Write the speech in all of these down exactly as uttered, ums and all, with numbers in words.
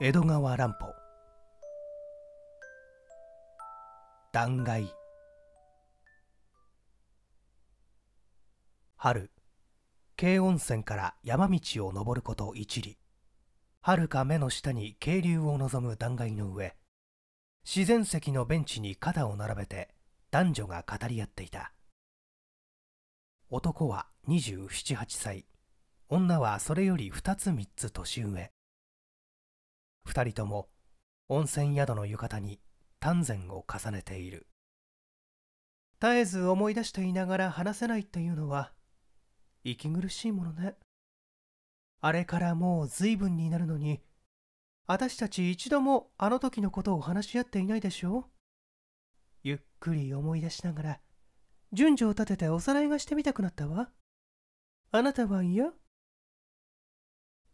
江戸川乱歩。断崖。春、京温泉から山道を登ること一里。はるか目の下に渓流を望む断崖の上、自然石のベンチに肩を並べて男女が語り合っていた。男はにじゅうなな、はっさい、女はそれより二つ三つ年上。二人とも温泉宿の浴衣に丹前を重ねている。絶えず思い出していながら話せないっていうのは息苦しいものね。あれからもう随分になるのに、私たち一度もあの時のことを話し合っていないでしょ。ゆっくり思い出しながら順序を立てておさらいがしてみたくなったわ。あなたは嫌？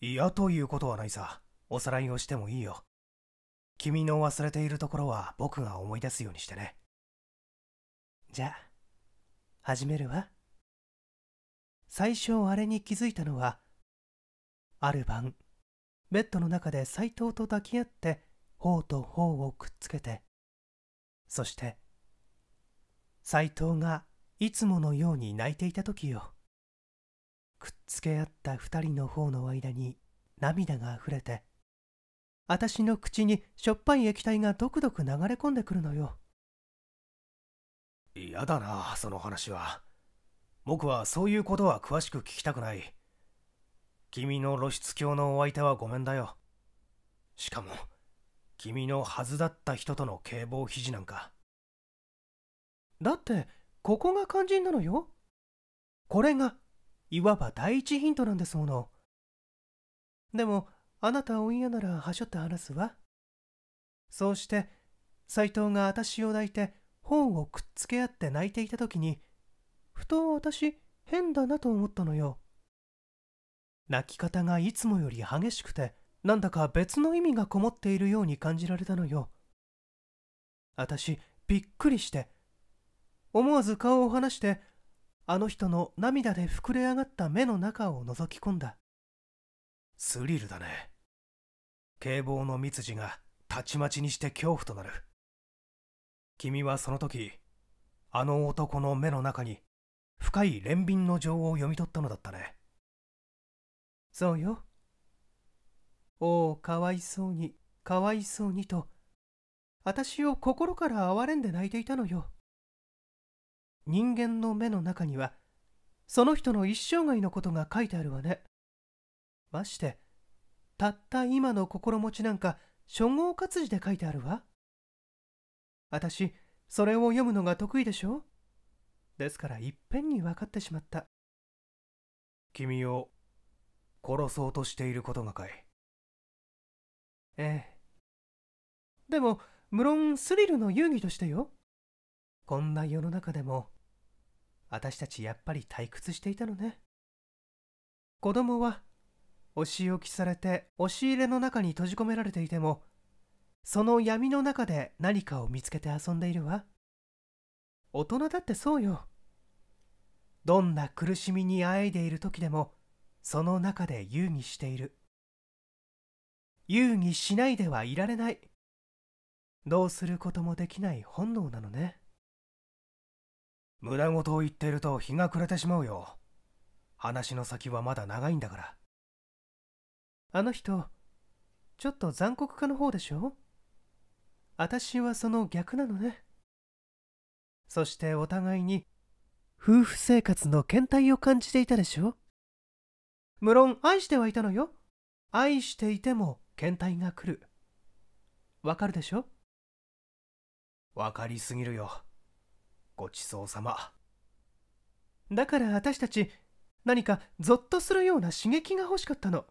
嫌ということはないさ。おさらいをしてもいいよ。君の忘れているところは僕が思い出すようにしてね。じゃあ始めるわ。最初あれに気づいたのは、ある晩ベッドの中で斎藤と抱き合って頬と頬をくっつけて、そして斎藤がいつものように泣いていた時よ。くっつけ合った二人の頬の間に涙があふれて、私の口にしょっぱい液体がどくどく流れ込んでくるのよ。嫌だな、その話は。僕はそういうことは詳しく聞きたくない。君の露出狂のお相手はごめんだよ。しかも君のはずだった人との警棒肘なんか。だってここが肝心なのよ。これがいわば第一ヒントなんですもの。でもあなたお嫌ならはしょって話すわ。そうして斎藤が私を抱いて頬をくっつけ合って泣いていた時に、ふと私変だなと思ったのよ。泣き方がいつもより激しくて、なんだか別の意味がこもっているように感じられたのよ。私びっくりして思わず顔を離して、あの人の涙で膨れ上がった目の中を覗き込んだ。スリルだね。警棒の蜜汁がたちまちにして恐怖となる。君はその時、あの男の目の中に深い憐憫の情を読み取ったのだったね。そうよ。おお、かわいそうに、かわいそうにと、私を心から憐れんで泣いていたのよ。人間の目の中には、その人の一生涯のことが書いてあるわね。まして、たった今の心持ちなんか、初号活字で書いてあるわ。私、それを読むのが得意でしょ。ですから、いっぺんに分かってしまった。君を殺そうとしていることがかい。ええ。でも無論スリルの遊戯としてよ。こんな世の中でも私たちやっぱり退屈していたのね。子供はお仕置きされて押し入れの中に閉じ込められていても、その闇の中で何かを見つけて遊んでいるわ。大人だってそうよ。どんな苦しみにあえいでいる時でもその中で遊戯している。遊戯しないではいられない。どうすることもできない本能なのね。無駄事を言っていると日が暮れてしまうよ。話の先はまだ長いんだから。あの人、ちょっと残酷家の方でしょ。私はその逆なのね。そしてお互いに夫婦生活の倦怠を感じていたでしょ。無論愛してはいたのよ。愛していても倦怠が来る。わかるでしょ。わかりすぎるよ。ごちそうさま。だから私たち、何かゾッとするような刺激が欲しかったの。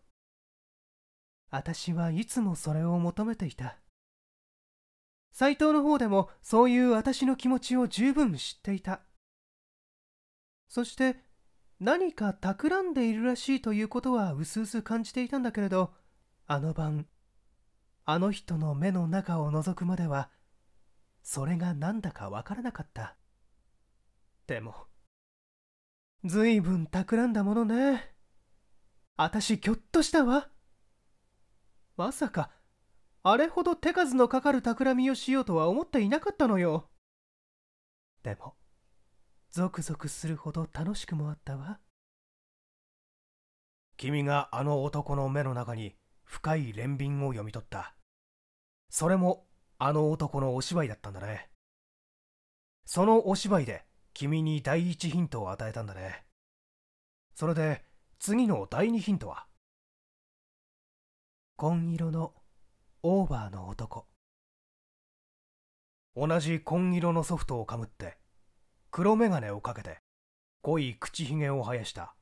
私はいつもそれを求めていた。斎藤の方でもそういう私の気持ちを十分知っていた。そして何か企んでいるらしいということはうすうす感じていたんだけれど、あの晩、あの人の目の中を覗くまではそれが何だかわからなかった。でもずいぶん企んだものね。あたしぎょっとしたわ。まさかあれほど手数のかかる企みをしようとは思っていなかったのよ。でもゾクゾクするほど楽しくもあったわ。君があの男の目の中に深い憐憫を読み取った。それもあの男のお芝居だったんだね。そのお芝居で君に第一ヒントを与えたんだね。それで次の第二ヒントは紺色のオーバーの男。同じ紺色のソフトをかぶって黒眼鏡をかけて濃い口ひげを生やした。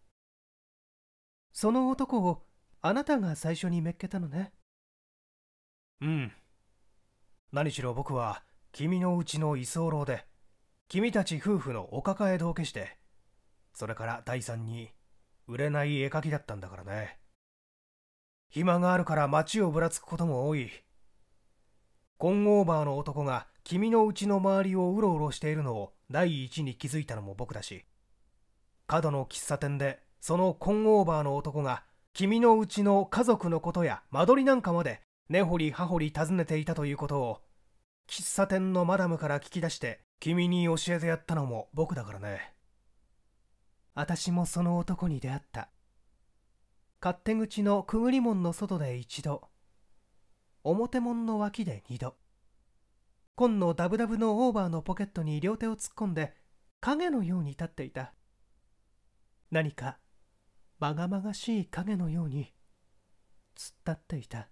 その男をあなたが最初にめっけたのね。うん、何しろ僕は君のうちの居候で君たち夫婦のお抱え同居して、それから第三に売れない絵描きだったんだからね。暇があるから街をぶらつくことも多い。コンオーバーの男が君のうちの周りをうろうろしているのを第一に気づいたのも僕だし、角の喫茶店でそのコンオーバーの男が君のうちの家族のことや間取りなんかまで根掘り葉掘り尋ねていたということを喫茶店のマダムから聞き出して君に教えてやったのも僕だからね。私もその男に出会った。勝手口のくぐり門の外で一度、表門の脇で二度、紺のダブダブのオーバーのポケットに両手を突っ込んで影のように立っていた。何かまがまがしい影のように突っ立っていた。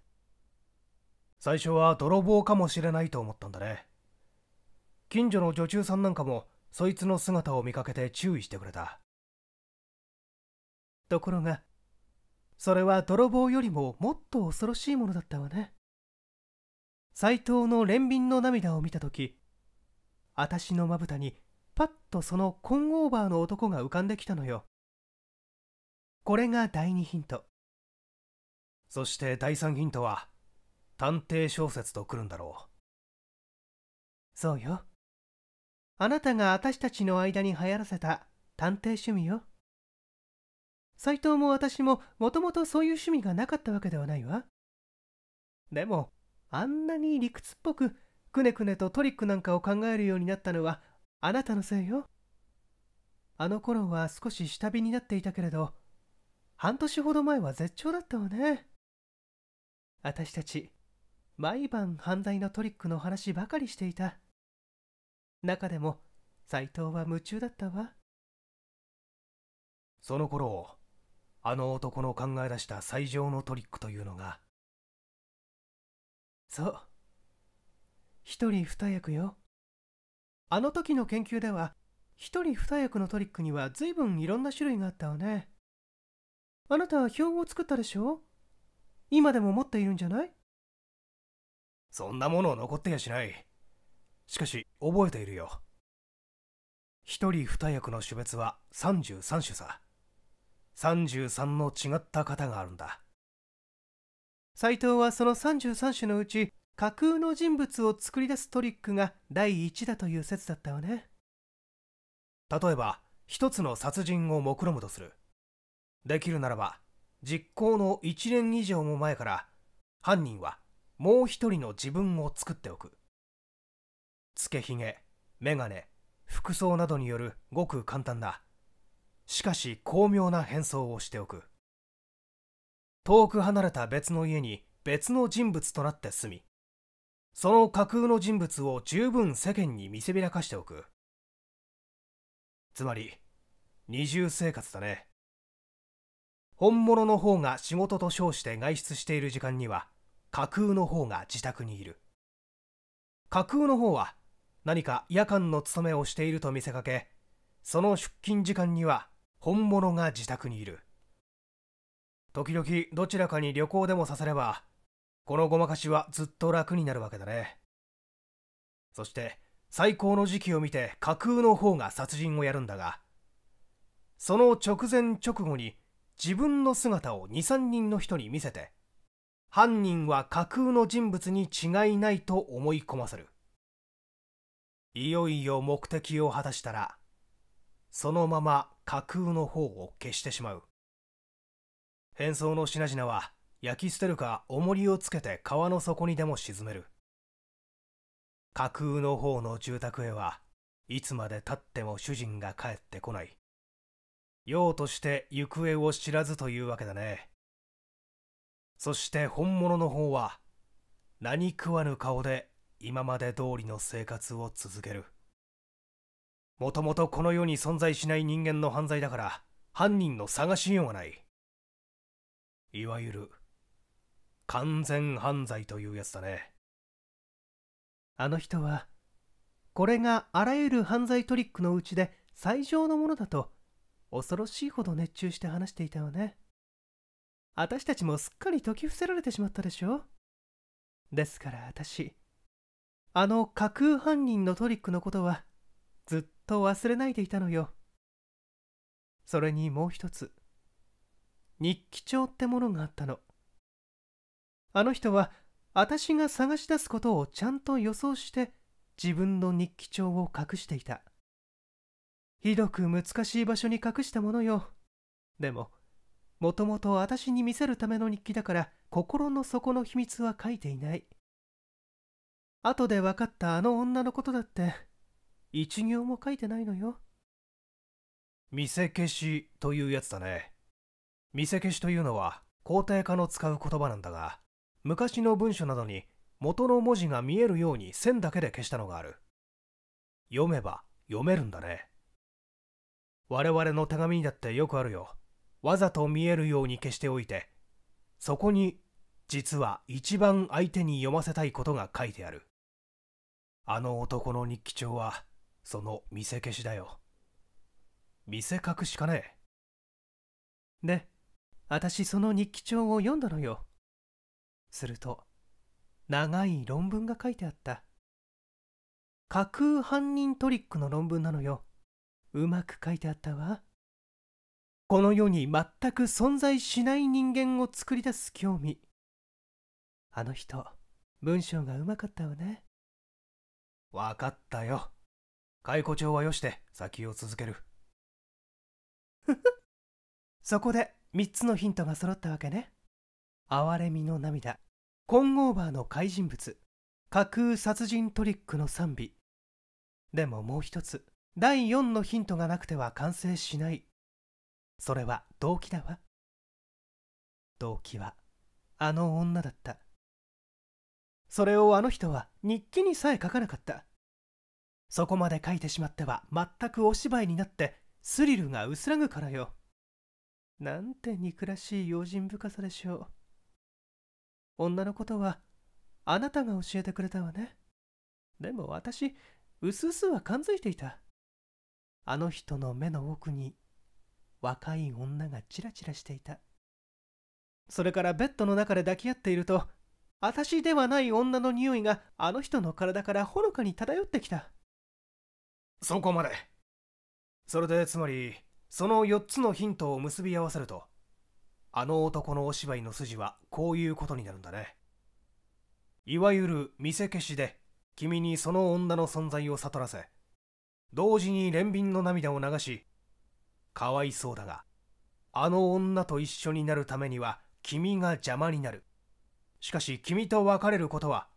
最初は泥棒かもしれないと思ったんだね。近所の女中さんなんかもそいつの姿を見かけて注意してくれた。ところがそれは泥棒よりももっと恐ろしいものだったわね。斎藤の憐憫の涙を見た時、あたしのまぶたにパッとそのコンオーバーの男が浮かんできたのよ。これが第二ヒント。そして第三ヒントは探偵小説とくるんだろう。そうよ。あなたがあたしたちの間に流行らせた探偵趣味よ。斎藤も私ももともとそういう趣味がなかったわけではないわ。でもあんなに理屈っぽくくねくねとトリックなんかを考えるようになったのはあなたのせいよ。あの頃は少し下火になっていたけれど、半年ほど前は絶頂だったわね。あたしたち毎晩犯罪のトリックの話ばかりしていた。中でも斎藤は夢中だったわ。その頃あの男の考え出した最上のトリックというのが、そう、一人二役よ。あの時の研究では一人二役のトリックには随分いろんな種類があったわね。あなたは標語を作ったでしょ。今でも持っているんじゃない？そんなもの残ってやしない。しかし覚えているよ。一人二役の種別はさんじゅうさん種さ。さんじゅうさんの違った型があるんだ。斎藤はそのさんじゅうさん種のうち架空の人物を作り出すトリックが第一だという説だったわね。例えば一つの殺人を目論むとする。できるならば実行のいちねん以上も前から犯人はもう一人の自分を作っておく。つけひげ、眼鏡、服装などによるごく簡単な、しかし巧妙な変装をしておく。遠く離れた別の家に別の人物となって住み、その架空の人物を十分世間に見せびらかしておく。つまり二重生活だね。本物の方が仕事と称して外出している時間には架空の方が自宅にいる。架空の方は何か夜間の務めをしていると見せかけ、その出勤時間には本物が自宅にいる。時々どちらかに旅行でもさせれば、このごまかしはずっと楽になるわけだね。そして最高の時期を見て架空の方が殺人をやるんだが、その直前直後に自分の姿をにさんにんの人に見せて、犯人は架空の人物に違いないと思い込ませる。いよいよ目的を果たしたら、そのまま架空の方を消してしまう。変装の品々は焼き捨てるか重りをつけて川の底にでも沈める。架空の方の住宅へはいつまでたっても主人が帰ってこない。用として行方を知らずというわけだね。そして本物の方は何食わぬ顔で今まで通りの生活を続ける。もともとこの世に存在しない人間の犯罪だから犯人の探しようがない。いわゆる完全犯罪というやつだね。あの人はこれがあらゆる犯罪トリックのうちで最上のものだと恐ろしいほど熱中して話していたわね。私たちもすっかり解き伏せられてしまったでしょ。ですから私、あの架空犯人のトリックのことはずっと忘れないでいたのよ。それにもう一つ、日記帳ってものがあったの。あの人は私が探し出すことをちゃんと予想して自分の日記帳を隠していた。ひどく難しい場所に隠したものよ。でももともと私に見せるための日記だから心の底の秘密は書いていない。後で分かったあの女のことだって一行も書いてないのよ。見せ消しというやつだね。見せ消しというのは肯定家の使う言葉なんだが、昔の文書などに元の文字が見えるように線だけで消したのがある。読めば読めるんだね。我々の手紙にだってよくあるよ。わざと見えるように消しておいて、そこに実は一番相手に読ませたいことが書いてある。あの男の日記帳はその見せ消しだよ。見せ隠しかねえ。で、私その日記帳を読んだのよ。すると長い論文が書いてあった。架空犯人トリックの論文なのよ。うまく書いてあったわ。この世に全く存在しない人間を作り出す興味。あの人、文章がうまかったわね。わかったよ。解雇帳はよして先を続ける。ふふ。そこでみっつのヒントが揃ったわけね。哀れみの涙、コンゴーバーの怪人物、架空殺人トリックの賛美。でももう一つ、だいよんのヒントがなくては完成しない。それは動機だわ。動機はあの女だった。それをあの人は日記にさえ書かなかった。そこまで書いてしまっては全くお芝居になってスリルが薄らぐからよ。なんて憎らしい用心深さでしょう。女のことはあなたが教えてくれたわね。でも私、うすうすは感づいていた。あの人の目の奥に若い女がチラチラしていた。それからベッドの中で抱き合っていると、私ではない女の匂いがあの人の体からほのかに漂ってきた。そこまで。それでつまり、そのよっつのヒントを結び合わせると、あの男のお芝居の筋はこういうことになるんだね。いわゆる見せ消しで君にその女の存在を悟らせ、同時に憐憫の涙を流し、かわいそうだがあの女と一緒になるためには君が邪魔になる。しかし君と別れることは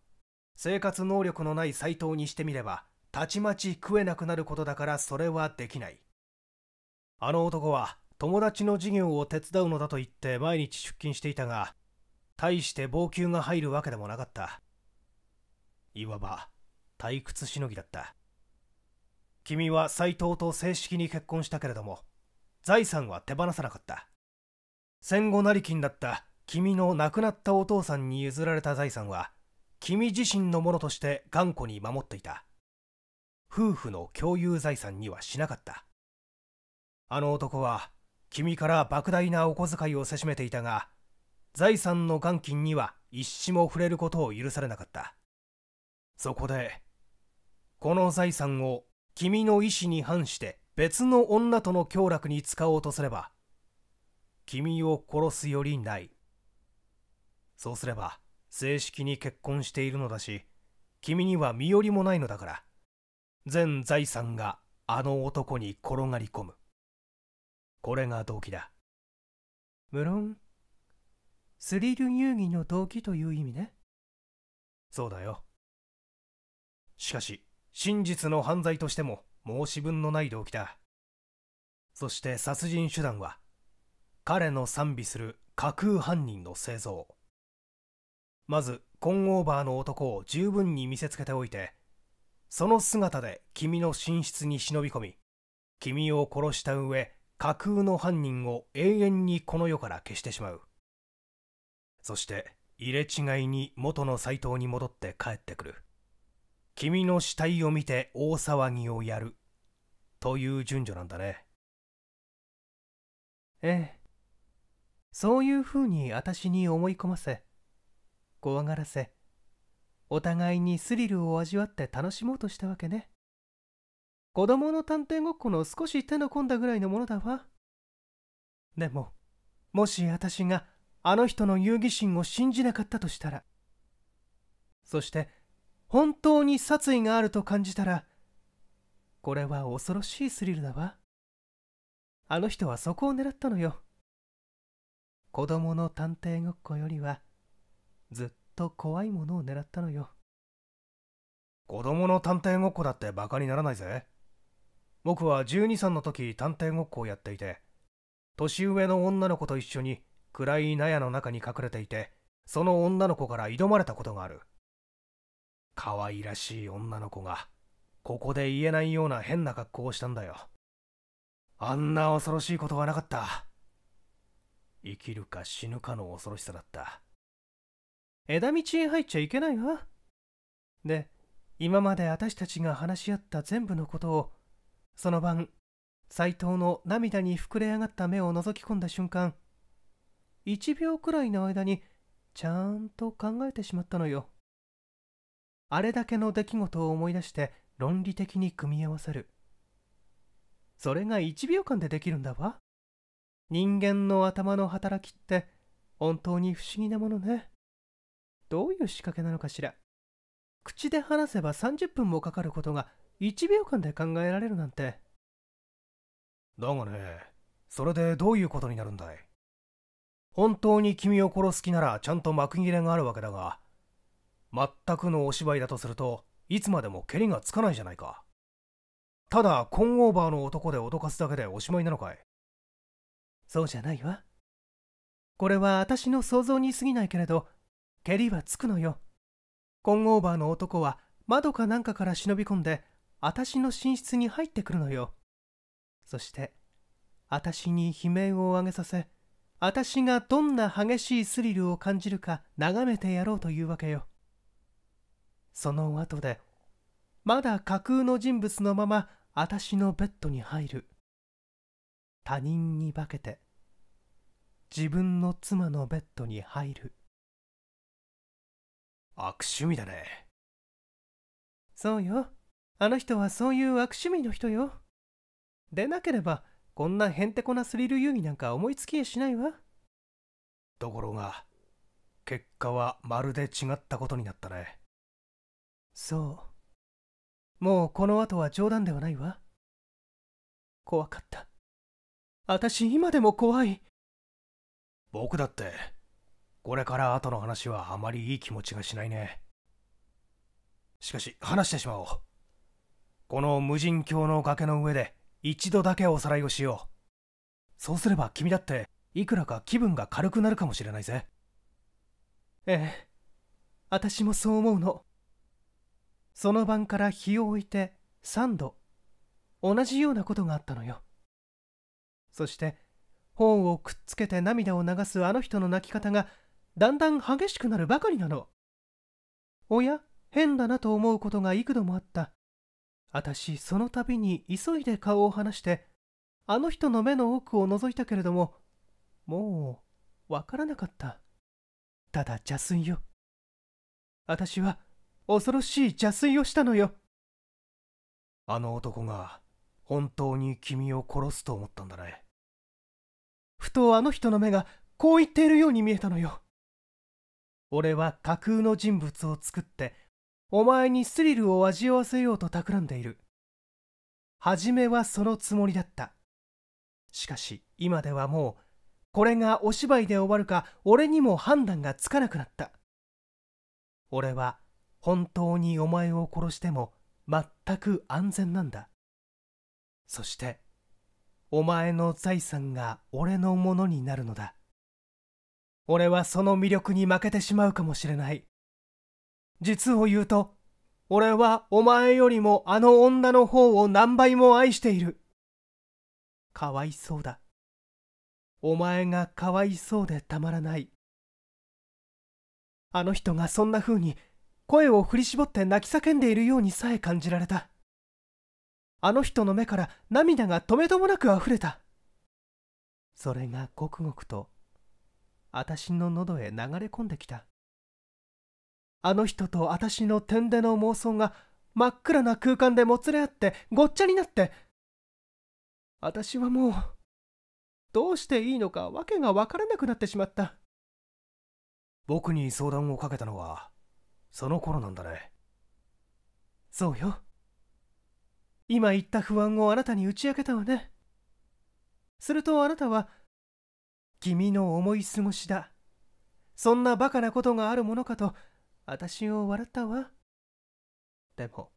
生活能力のない斎藤にしてみればたちまち食えなくなることだから、それはできない。あの男は友達の事業を手伝うのだと言って毎日出勤していたが、大して俸給が入るわけでもなかった。いわば退屈しのぎだった。君は斎藤と正式に結婚したけれども、財産は手放さなかった。戦後成金だった君の亡くなったお父さんに譲られた財産は君自身のものとして頑固に守っていた。夫婦の共有財産にはしなかった。あの男は君から莫大なお小遣いをせしめていたが、財産の元金には一紙も触れることを許されなかった。そこでこの財産を君の意思に反して別の女との享楽に使おうとすれば、君を殺すよりない。そうすれば正式に結婚しているのだし、君には身寄りもないのだから、全財産があの男に転がり込む。これが動機だ。無論スリル遊戯の動機という意味ね。そうだよ。しかし真実の犯罪としても申し分のない動機だ。そして殺人手段は彼の賛美する架空犯人の製造。まずコンオーバーの男を十分に見せつけておいて、その姿で君の寝室に忍び込み、君を殺した上、架空の犯人を永遠にこの世から消してしまう。そして入れ違いに元の斎藤に戻って帰ってくる。君の死体を見て大騒ぎをやるという順序なんだね。ええ、そういうふうに私に思い込ませ、怖がらせ、お互いにスリルを味わって楽しもうとしたわけね。子供の探偵ごっこの少し手の込んだぐらいのものだわ。でも、もし私があの人の遊戯心を信じなかったとしたら、そして本当に殺意があると感じたら、これは恐ろしいスリルだわ。あの人はそこを狙ったのよ。子供の探偵ごっこよりは、ずっと怖いものを狙ったのよ。子供の探偵ごっこだってバカにならないぜ。僕はじゅうにさいの時探偵ごっこをやっていて、年上の女の子と一緒に暗い納屋の中に隠れていて、その女の子から挑まれたことがある。可愛らしい女の子がここで言えないような変な格好をしたんだよ。あんな恐ろしいことはなかった。生きるか死ぬかの恐ろしさだった。枝道へ入っちゃいけないわ。で、今まで私たちが話し合った全部のことを、その晩斎藤の涙に膨れ上がった目を覗き込んだ瞬間、いちびょうくらいの間にちゃんと考えてしまったのよ。あれだけの出来事を思い出して論理的に組み合わせる、それがいちびょうかんでできるんだわ。人間の頭の働きって本当に不思議なものね。どういう仕掛けなのかしら。口で話せばさんじゅっぷんもかかることがいちびょうかんで考えられるなんて。だがね、それでどういうことになるんだい。本当に君を殺す気ならちゃんと幕切れがあるわけだが、全くのお芝居だとするといつまでもケリがつかないじゃないか。ただコンオーバーの男で脅かすだけでおしまいなのかい。そうじゃないわ。これは私の想像に過ぎないけれど、ケリはつくのよ。コンオーバーの男は窓かなんかから忍び込んで、私の寝室に入ってくるのよ。そして、私に悲鳴を上げさせ、私がどんな激しいスリルを感じるか眺めてやろうというわけよ。その後で、まだ架空の人物のまま私のベッドに入る。他人に化けて、自分の妻のベッドに入る。悪趣味だね。そうよ。あの人はそういう悪趣味の人よ。でなければこんなへんてこなスリル遊戯なんか思いつきえしないわ。ところが結果はまるで違ったことになったね。そう、もうこの後は冗談ではないわ。怖かった。私今でも怖い。僕だってこれから後の話はあまりいい気持ちがしないね。しかし話してしまおう。この無人橋の崖の上で一度だけおさらいをしよう。そうすれば君だっていくらか気分が軽くなるかもしれないぜ。ええ、私もそう思うの。その晩から日を置いてさんど同じようなことがあったのよ。そして頬をくっつけて涙を流すあの人の泣き方がだんだん激しくなるばかりなの。おや、変だなと思うことが幾度もあった。私、その度に急いで顔を離して、あの人の目の奥を覗いたけれども、もうわからなかった。ただ邪推よ。私は恐ろしい邪推をしたのよ。あの男が本当に君を殺すと思ったんだね。ふとあの人の目がこう言っているように見えたのよ。俺は架空の人物を作ってお前にスリルを味わわせようと企んでいる。初めはそのつもりだった。しかし今ではもうこれがお芝居で終わるか俺にも判断がつかなくなった。俺は本当にお前を殺しても全く安全なんだ。そしてお前の財産が俺のものになるのだ。俺はその魅力に負けてしまうかもしれない。実を言うと、俺はお前よりもあの女の方を何倍も愛している。かわいそうだ。お前がかわいそうでたまらない。あの人がそんな風に声を振り絞って泣き叫んでいるようにさえ感じられた。あの人の目から涙がとめどもなくあふれた。それがごくごくと私の喉へ流れ込んできた。あの人と私の天での妄想が真っ暗な空間でもつれ合ってごっちゃになって、私はもうどうしていいのかわけがわからなくなってしまった。僕に相談をかけたのはその頃なんだね。そうよ。今言った不安をあなたに打ち明けたわね。するとあなたは「君の思い過ごしだ。そんなバカなことがあるものか」と私を笑ったわ。でも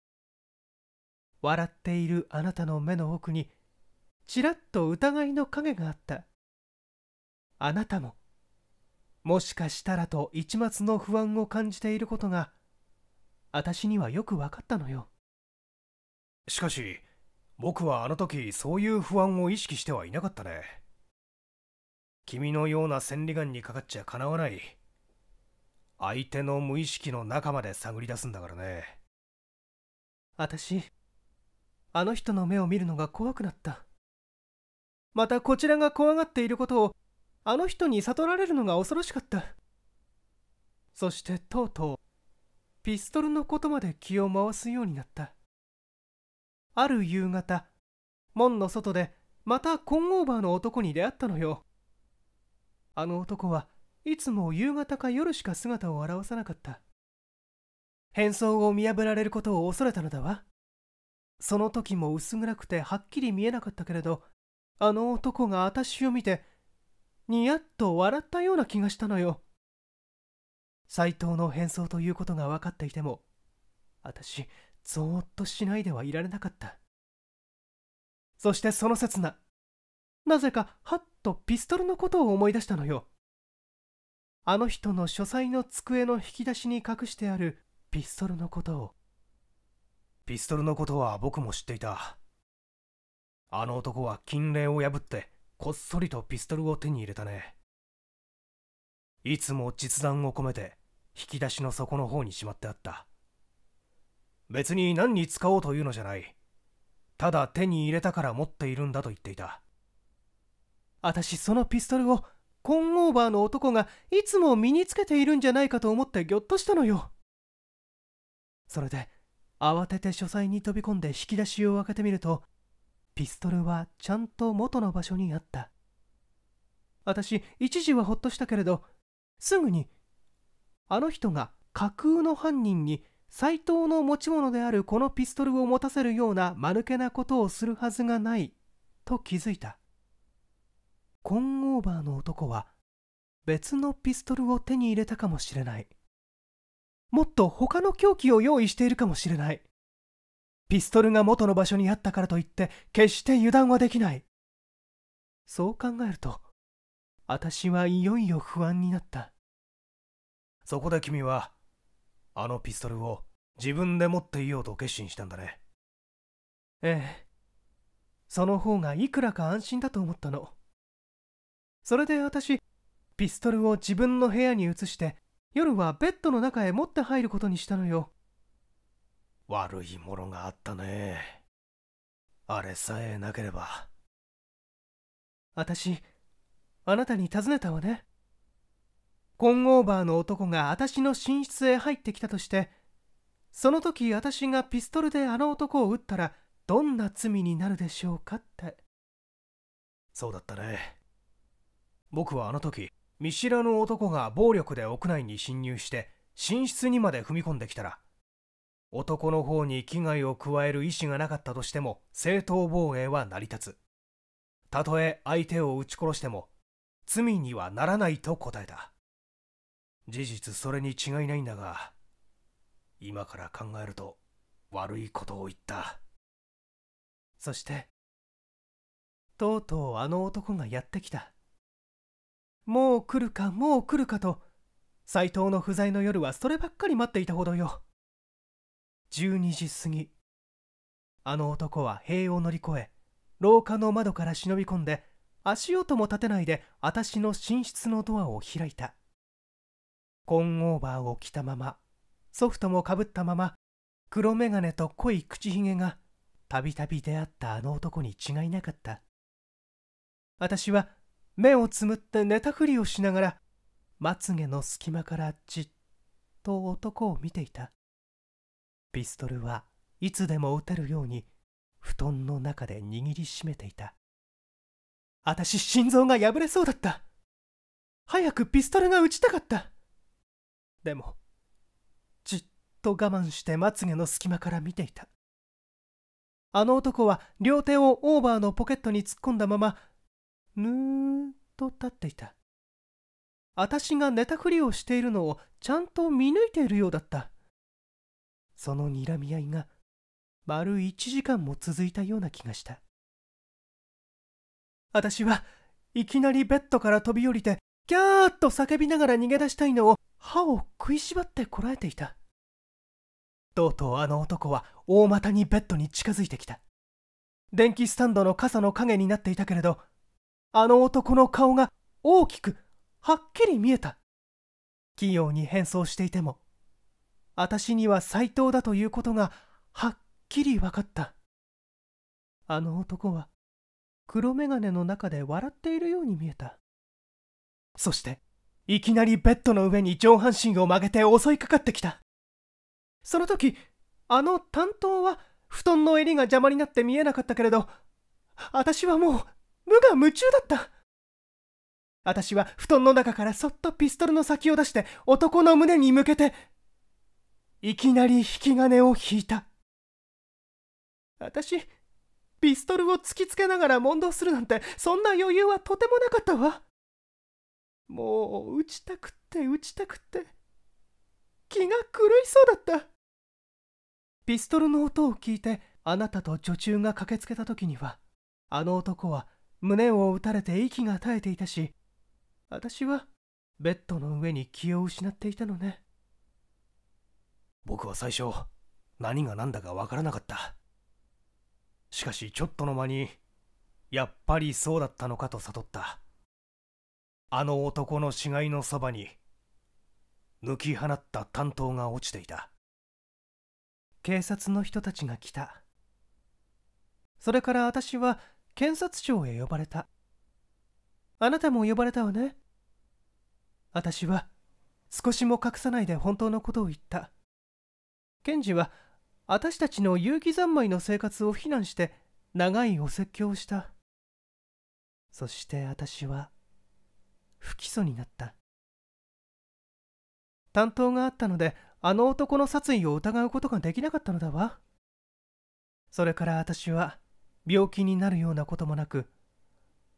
笑っているあなたの目の奥にちらっと疑いの影があった。あなたももしかしたらと一抹の不安を感じていることが私にはよく分かったのよ。しかし僕はあの時そういう不安を意識してはいなかったね。君のような千里眼にかかっちゃかなわない。相手の無意識の中まで探り出すんだからね。私あの人の目を見るのが怖くなった。またこちらが怖がっていることをあの人に悟られるのが恐ろしかった。そしてとうとうピストルのことまで気を回すようになった。ある夕方、門の外でまたコンオーバーの男に出会ったのよ。あの男はいつも夕方か夜しか姿を現さなかった。変装を見破られることを恐れたのだわ。その時も薄暗くてはっきり見えなかったけれど、あの男が私を見てニヤッと笑ったような気がしたのよ。斎藤の変装ということが分かっていても、私ぞーっとしないではいられなかった。そしてその刹那、なぜかはっとピストルのことを思い出したのよ。あの人の書斎の机の引き出しに隠してあるピストルのことを。ピストルのことは僕も知っていた。あの男は禁令を破ってこっそりとピストルを手に入れたね。いつも実弾を込めて引き出しの底の方にしまってあった。別に何に使おうというのじゃない。ただ手に入れたから持っているんだと言っていた。私そのピストルをコンオーバーの男がいつも身につけているんじゃないかと思ってぎょっとしたのよ。それで慌てて書斎に飛び込んで引き出しを開けてみると、ピストルはちゃんと元の場所にあった。私一時はほっとしたけれど、すぐにあの人が架空の犯人に斎藤の持ち物であるこのピストルを持たせるような間抜けなことをするはずがないと気づいた。コンオーバーの男は別のピストルを手に入れたかもしれない。もっと他の凶器を用意しているかもしれない。ピストルが元の場所にあったからといって決して油断はできない。そう考えると私はいよいよ不安になった。そこで君はあのピストルを自分で持っていようと決心したんだね。ええ、その方がいくらか安心だと思ったの。それで私ピストルを自分の部屋に移して、夜はベッドの中へ持って入ることにしたのよ。悪いものがあったね。あれさえなければ。私あなたに尋ねたわね。コンオーバーの男が私の寝室へ入ってきたとして、その時私がピストルであの男を撃ったらどんな罪になるでしょうかって。そうだったね。僕はあの時見知らぬ男が暴力で屋内に侵入して寝室にまで踏み込んできたら、男の方に危害を加える意思がなかったとしても正当防衛は成り立つ。たとえ相手を撃ち殺しても罪にはならないと答えた。事実それに違いないんだが、今から考えると悪いことを言った。そして、とうとうあの男がやってきた。もう来るかもう来るかと、斎藤の不在の夜はそればっかり待っていたほどよ。じゅうにじ過ぎ、あの男は塀を乗り越え、廊下の窓から忍び込んで、足音も立てないで私の寝室のドアを開いた。コーンオーバーを着たまま、ソフトもかぶったまま、黒眼鏡と濃い口ひげがたびたび出会ったあの男に違いなかった。私は目をつむって寝たふりをしながら、まつげの隙間からじっと男を見ていた。ピストルはいつでも撃てるように布団の中で握りしめていた。私、心臓が破れそうだった。早くピストルが撃ちたかった。でもじっと我慢してまつげの隙間から見ていた。あの男は両手をオーバーのポケットに突っ込んだままぬーっと立っていた。私が寝たふりをしているのをちゃんと見抜いているようだった。そのにらみ合いが丸いちじかんも続いたような気がした。私はいきなりベッドから飛び降りて、キャーッと叫びながら逃げ出したいのを歯を食いしばってこらえていた。とうとうあの男は大股にベッドに近づいてきた。電気スタンドの傘の影になっていたけれど、あの男の顔が大きくはっきり見えた。器用に変装していても、私には斎藤だということがはっきり分かった。あの男は黒眼鏡の中で笑っているように見えた。そしていきなりベッドの上に上半身を曲げて襲いかかってきた。その時、あの担当は布団の襟が邪魔になって見えなかったけれど、私はもう無我夢中だった。私は布団の中からそっとピストルの先を出して男の胸に向けて、いきなり引き金を引いた。私、ピストルを突きつけながら問答するなんて、そんな余裕はとてもなかったわ。もう撃ちたくって撃ちたくって気が狂いそうだった。ピストルの音を聞いて、あなたと女中が駆けつけた時には、あの男は胸を打たれて息が絶えていたし、私はベッドの上に気を失っていたのね。僕は最初、何が何だかわからなかった。しかしちょっとの間に、やっぱりそうだったのかと悟った。あの男の死骸のそばに、抜き放った担当が落ちていた。警察の人たちが来た。それから私は検察庁へ呼ばれた。あなたも呼ばれたわね。私は少しも隠さないで本当のことを言った。検事は私たちの遊戯三昧の生活を非難して長いお説教をした。そして私は不起訴になった。担当があったので、あの男の殺意を疑うことができなかったのだわ。それから私は病気になるようなこともなく、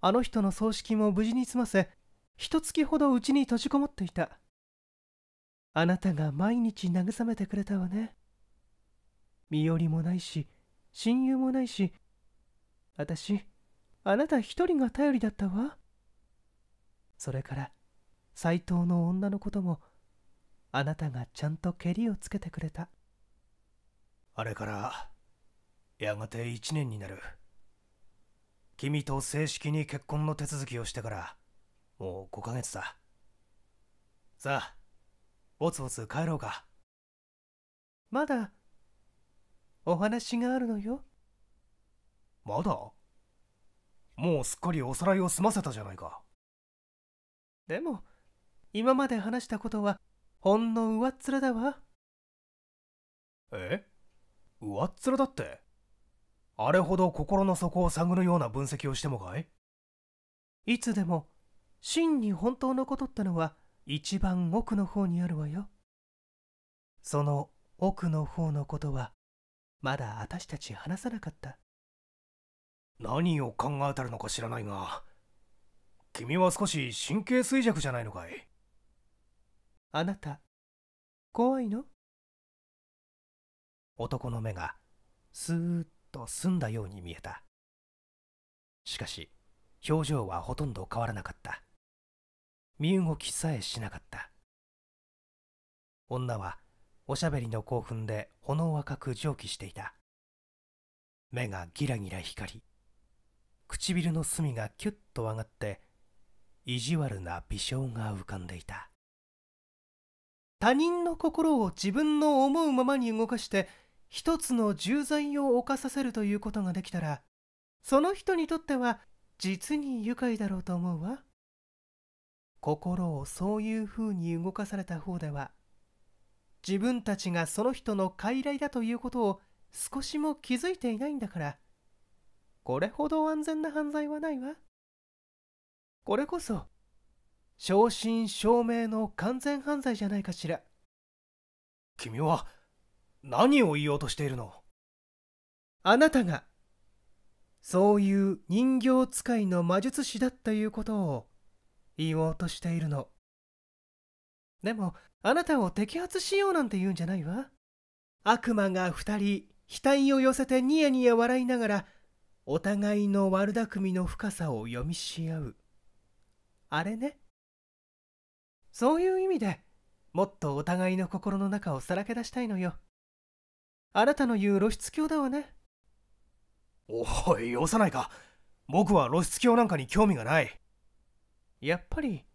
あの人の葬式も無事に済ませ、一月ほどうちに閉じこもっていた。あなたが毎日慰めてくれたわね。身寄りもないし、親友もないし、私、あなた一人が頼りだったわ。それから斎藤の女のことも、あなたがちゃんとけりをつけてくれた。あれからやがて一年になる。君と正式に結婚の手続きをしてからもうごかげつだ。さあ、ぼつぼつ帰ろうか。まだお話があるのよ。まだ？もうすっかりおさらいを済ませたじゃないか。でも今まで話したことはほんの上っ面だわ。え？上っ面だって？あれほど心の底を探るような分析をしてもかい？いつでも真に本当のことってのは一番奥の方にあるわよ。その奥の方のことはまだ私たち話さなかった。何を考えてるのか知らないが、君は少し神経衰弱じゃないのかい。あなた、怖いの？男の目がスーッと澄んだように見えた。しかし、表情はほとんど変わらなかった。身動きさえしなかった。女は、おしゃべりの興奮でほの赤く蒸気していた。目がギラギラ光り、唇の隅がキュッと上がって、意地悪な微笑が浮かんでいた。他人の心を自分の思うままに動かして、一つの重罪を犯させるということができたら、その人にとっては実に愉快だろうと思うわ。心をそういうふうに動かされた方では、自分たちがその人の傀儡だということを少しも気づいていないんだから、これほど安全な犯罪はないわ。これこそ、正真正銘の完全犯罪じゃないかしら。君は何を言おうとしているの？あなたが、そういう人形使いの魔術師だということを言おうとしているの。でも、あなたを摘発しようなんて言うんじゃないわ。悪魔が二人、額を寄せてニヤニヤ笑いながら、お互いの悪巧みの深さを読みし合う。あれね。そういう意味で、もっとお互いの心の中をさらけ出したいのよ。あなたの言う露出狂だわね。おい、幼いか。僕は露出狂なんかに興味がない。やっぱり、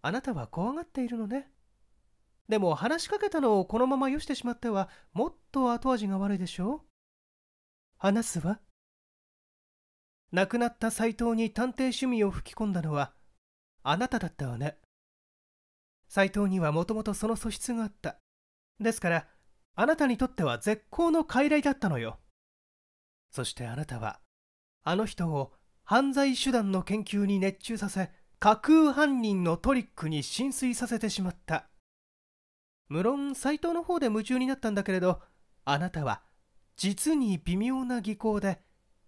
あなたは怖がっているのね。でも話しかけたのをこのままよしてしまってはもっと後味が悪いでしょう。話すわ。亡くなった斎藤に探偵趣味を吹き込んだのはあなただったわね。斎藤にはもともとその素質があった。ですからあなたにとっては絶好の傀儡だったのよ。そしてあなたはあの人を犯罪手段の研究に熱中させ架空犯人のトリックに浸水させてしまった。無論斎藤の方で夢中になったんだけれど、あなたは実に微妙な技巧で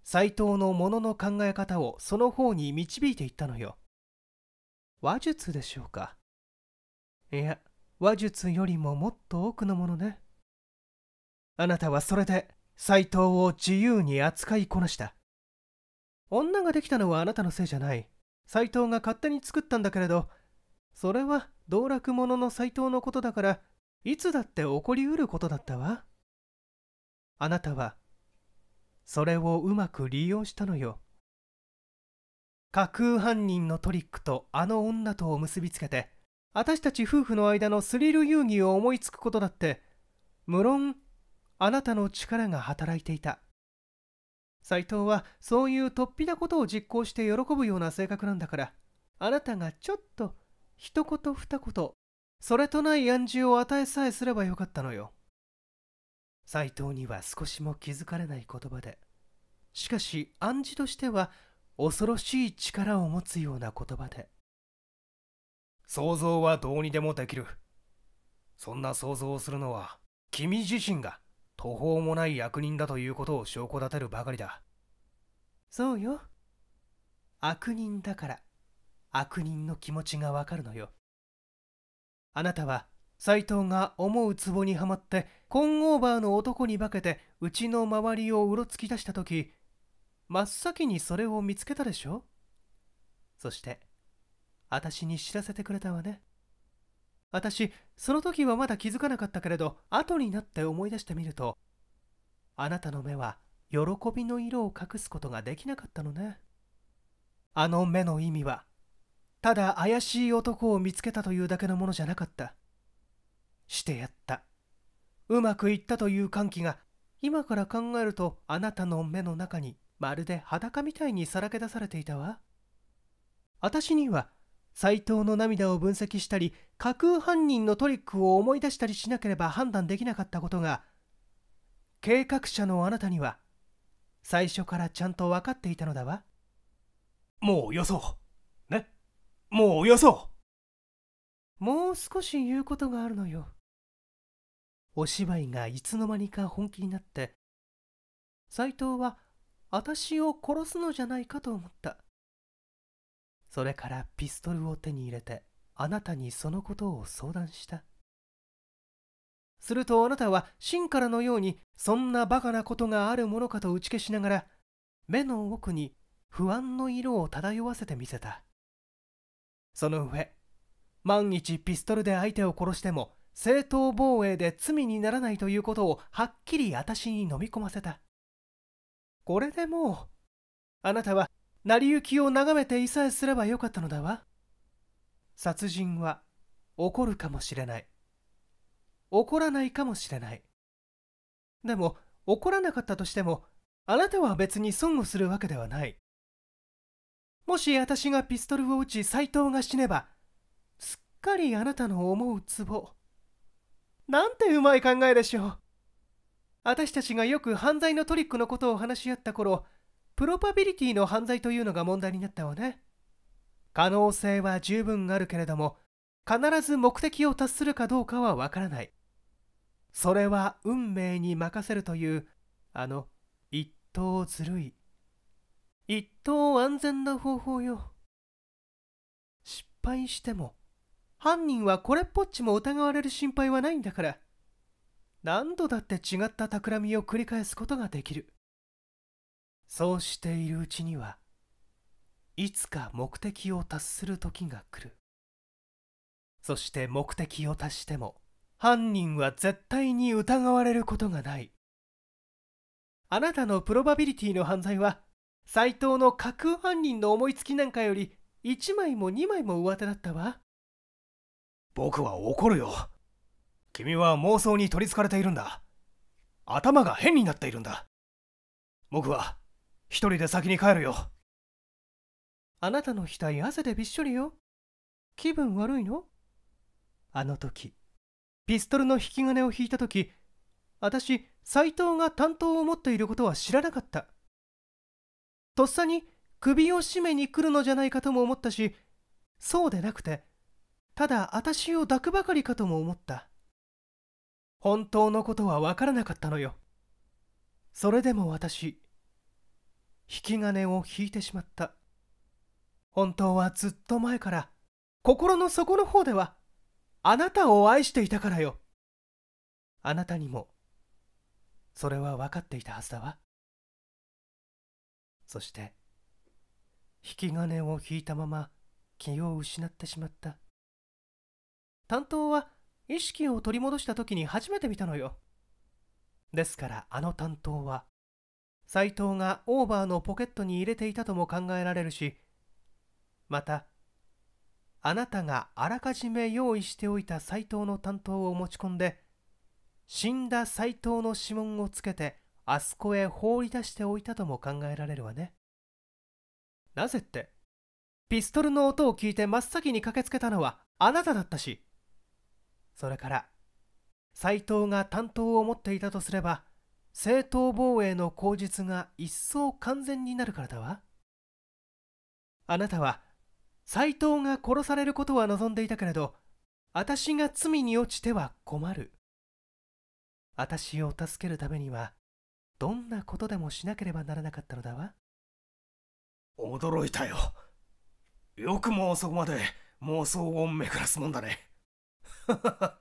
斎藤のものの考え方をその方に導いていったのよ。話術でしょうか。いや、話術よりももっと多くのものね。あなたはそれで斎藤を自由に扱いこなした。女ができたのはあなたのせいじゃない。斎藤が勝手に作ったんだけれど、それは道楽者の斎藤のことだから、いつだって起こりうることだったわ。あなたはそれをうまく利用したのよ。架空犯人のトリックとあの女とを結びつけて、私たち夫婦の間のスリル遊戯を思いつくことだって無論あなたの力が働いていた。斎藤はそういう突飛なことを実行して喜ぶような性格なんだから、あなたがちょっと一言二言それとない暗示を与えさえすればよかったのよ。斎藤には少しも気づかれない言葉で、しかし暗示としては恐ろしい力を持つような言葉で、想像はどうにでもできる。そんな想像をするのは君自身が途方もない悪人だということを証拠立てるばかりだ。そうよ。悪人だから悪人の気持ちがわかるのよ。あなたは斎藤が思うツボにはまってコーンオーバーの男に化けてうちの周りをうろつき出した時、真っ先にそれを見つけたでしょ。そして私に知らせてくれたわね。私その時はまだ気づかなかったけれど、後になって思い出してみると、あなたの目は喜びの色を隠すことができなかったのね。あの目の意味はただ怪しい男を見つけたというだけのものじゃなかった。してやった。うまくいったという歓喜が、今から考えるとあなたの目の中にまるで裸みたいにさらけ出されていたわ。私には斎藤の涙を分析したり、架空犯人のトリックを思い出したりしなければ判断できなかったことが、計画者のあなたには最初からちゃんと分かっていたのだわ。もうよそう。もうよそう。もう少し言うことがあるのよ。お芝居がいつの間にか本気になって、斎藤は私を殺すのじゃないかと思った。それからピストルを手に入れてあなたにそのことを相談した。するとあなたは芯からのようにそんなバカなことがあるものかと打ち消しながら、目の奥に不安の色を漂わせてみせた。その上、万一ピストルで相手を殺しても正当防衛で罪にならないということをはっきり私に飲み込ませた。これでもうあなたは成り行きを眺めていさえすればよかったのだわ。殺人は起こるかもしれない、起こらないかもしれない。でも起こらなかったとしてもあなたは別に損をするわけではない。もし私がピストルを撃ち斎藤が死ねば、すっかりあなたの思うツボ。なんてうまい考えでしょう。私たちがよく犯罪のトリックのことを話し合った頃、プロパビリティの犯罪というのが問題になったわね。可能性は十分あるけれども、必ず目的を達するかどうかはわからない。それは運命に任せるという、あの一等ずるい、一等安全な方法よ。失敗しても、犯人はこれっぽっちも疑われる心配はないんだから、何度だって違った企みを繰り返すことができる。そうしているうちには、いつか目的を達する時が来る。そして目的を達しても犯人は絶対に疑われることがない。あなたのプロバビリティの犯罪は斎藤の架空犯人の思いつきなんかよりいちまいもにまいも上手だったわ。僕は怒るよ。君は妄想に取りつかれているんだ。頭が変になっているんだ。僕は一人で先に帰るよ。あなたの額汗でびっしょりよ。気分悪いの？あの時ピストルの引き金を引いた時、私斎藤が担当を持っていることは知らなかった。とっさに首を絞めに来るのじゃないかとも思ったし、そうでなくてただ私を抱くばかりかとも思った。本当のことは分からなかったのよ。それでも私引き金を引いてしまった。本当はずっと前から心の底の方ではあなたを愛していたからよ。あなたにもそれは分かっていたはずだわ。そして引き金を引いたまま気を失ってしまった。担当は意識を取り戻した時に初めて見たのよ。ですからあの担当は斎藤がオーバーのポケットに入れていたとも考えられるし、またあなたがあらかじめ用意しておいた斎藤の担当を持ち込んで、死んだ斎藤の指紋をつけてあそこへ放り出しておいたとも考えられるわね。なぜってピストルの音を聞いて真っ先に駆けつけたのはあなただったし、それから斎藤が担当を持っていたとすれば正当防衛の口実が一層完全になるからだわ。あなたは斎藤が殺されることは望んでいたけれど、私が罪に落ちては困る。私を助けるためにはどんなことでもしなければならなかったのだわ。驚いたよ。よくもそこまで妄想をめくらすもんだね。ははは。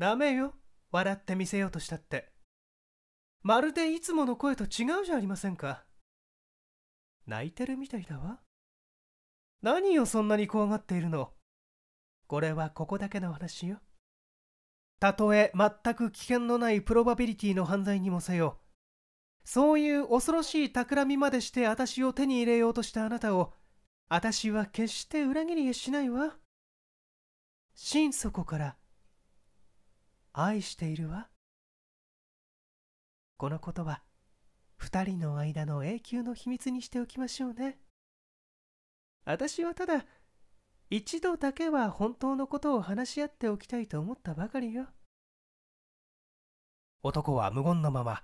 ダメよ、笑ってみせようとしたって。まるでいつもの声と違うじゃありませんか。泣いてるみたいだわ。何をそんなに怖がっているの。これはここだけの話よ。たとえ全く危険のないプロバビリティの犯罪にもせよ、そういう恐ろしい企みまでして私を手に入れようとしたあなたを、私は決して裏切りやしないわ。心底から愛しているわ。このことは二人の間の永久の秘密にしておきましょうね。私はただ一度だけは本当のことを話し合っておきたいと思ったばかりよ。男は無言のまま、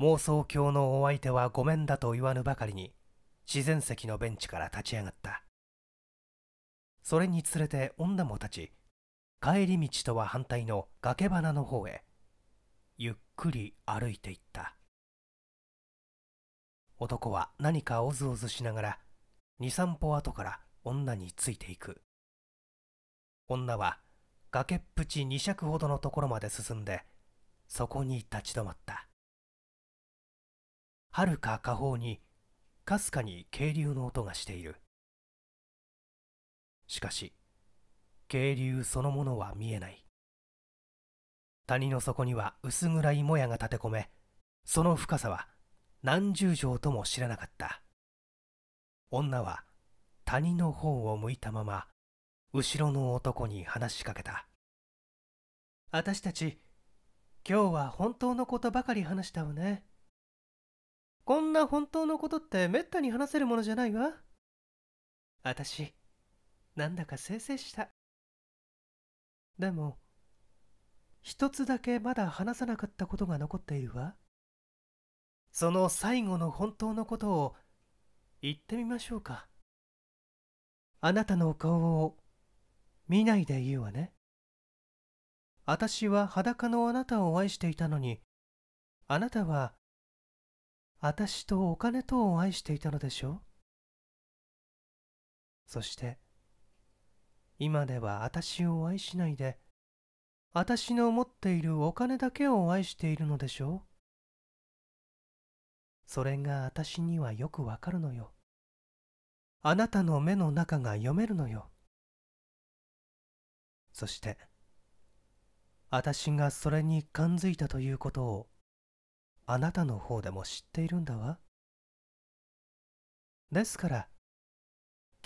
妄想狂のお相手はごめんだと言わぬばかりに自然席のベンチから立ち上がった。それにつれて女も立ち、帰り道とは反対の崖花の方へゆっくり歩いていった。男は何かおずおずしながら二三歩後から女についていく。女は崖っぷち二尺ほどのところまで進んで、そこに立ち止まった。はるか下方にかすかに渓流の音がしている。しかし渓流そのものは見えない。谷の底には薄暗いもやが立て込め、その深さは何十丈とも知らなかった。女は谷の方を向いたまま後ろの男に話しかけた。私たち今日は本当のことばかり話したわね。こんな本当のことってめったに話せるものじゃないわ。私なんだかせいせいした。でも一つだけまだ話さなかったことが残っているわ。その最後の本当のことを言ってみましょうか。あなたの顔を見ないで言うわね。私は裸のあなたを愛していたのに、あなたは私とお金とを愛していたのでしょう。そして今では私を愛しないで、私の持っているお金だけを愛しているのでしょう。それが私にはよくわかるのよ。あなたの目の中が読めるのよ。そして私がそれに感づいたということをあなたの方でも知っているんだわ。ですから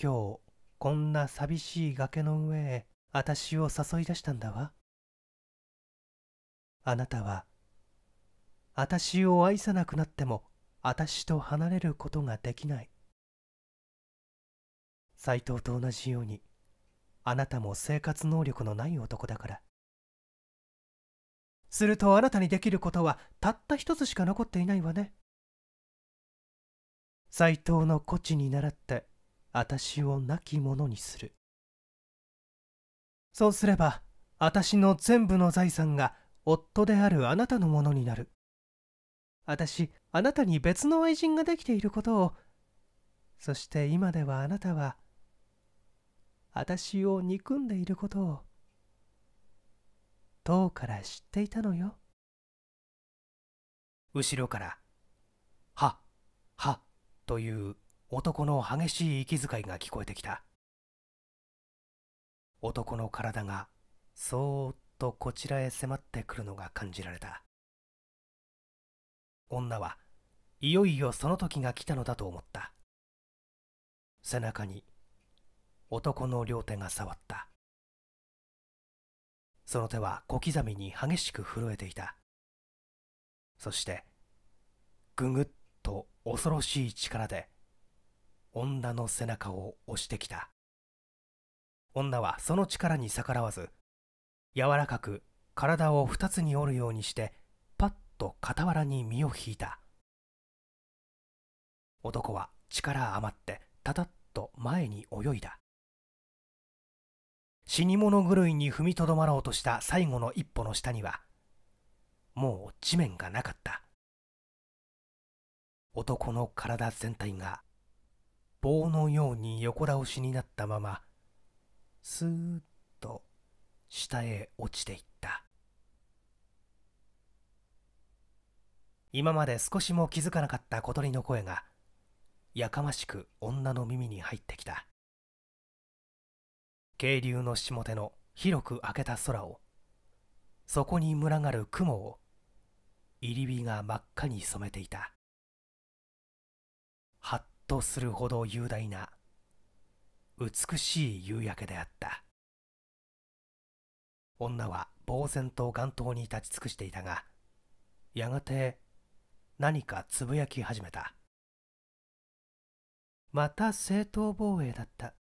今日こんな寂しい崖の上へ私を誘い出したんだわ。あなたは私を愛さなくなっても私と離れることができない。斎藤と同じようにあなたも生活能力のない男だから。するとあなたにできることはたった一つしか残っていないわね。斎藤の孤痴に倣って私を亡き者にする。そうすれば私の全部の財産が夫であるあなたのものになる。私あなたに別の愛人ができていることを、そして今ではあなたは私を憎んでいることを遠から知っていたのよ。後ろから「はっはっ」という男の激しい息遣いが聞こえてきた。男の体がそーっとこちらへ迫ってくるのが感じられた。女はいよいよその時が来たのだと思った。背中に男の両手が触った。その手は小刻みに激しく震えていた。そしてぐぐっと恐ろしい力で女の背中を押してきた。女はその力に逆らわず、柔らかく体を二つに折るようにしてパッと傍らに身を引いた。男は力余ってたたっと前に泳いだ。死に物狂いに踏みとどまろうとした最後の一歩の下にはもう地面がなかった。男の体全体が棒のように横倒しになったまま、スーッと下へ落ちていった。今まで少しも気づかなかった小鳥の声がやかましく女の耳に入ってきた。渓流の下手の広く明けた空を、そこに群がる雲を入り火が真っ赤に染めていた。はっとするほど雄大な美しい夕焼けであった。女は呆然と岩頭に立ち尽くしていたが、やがて何かつぶやき始めた。また正当防衛だった。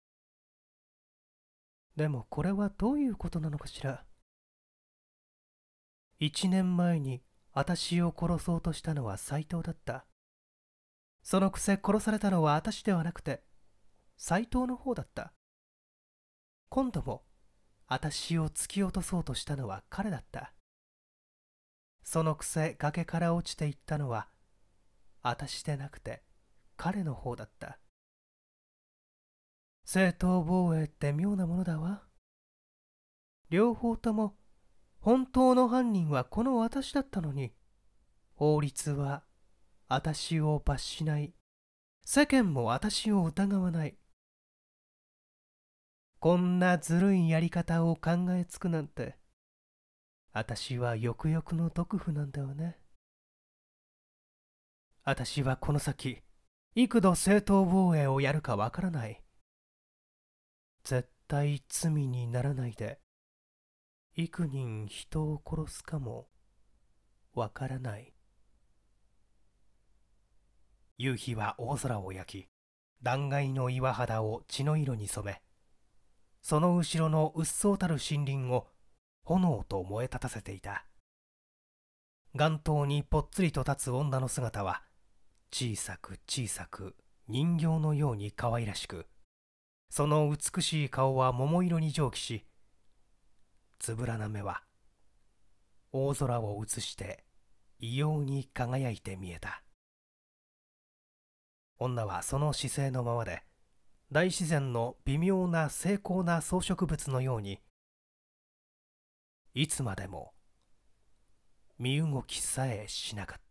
でもこれはどういうことなのかしら。一年前に私を殺そうとしたのは斎藤だった。そのくせ殺されたのは私ではなくて斎藤の方だった。今度も私を突き落とそうとしたのは彼だった。そのくせ崖から落ちていったのは私でなくて彼の方だった。正当防衛って妙なものだわ。両方とも本当の犯人はこの私だったのに、法律は私を罰しない、世間も私を疑わない。こんなずるいやり方を考えつくなんて、私はよくよくの毒婦なんだよね。私はこの先幾度正当防衛をやるかわからない。絶対罪にならないで幾人人を殺すかもわからない。夕日は大空を焼き、断崖の岩肌を血の色に染め、その後ろの鬱蒼たる森林を炎と燃え立たせていた。眼頭にぽっつりと立つ女の姿は、小さく小さく人形のように可愛らしく、その美しい顔は桃色に蒸気し、つぶらな目は大空を映して異様に輝いて見えた。女はその姿勢のままで、大自然の微妙な精巧な装飾物のように、いつまでも身動きさえしなかった。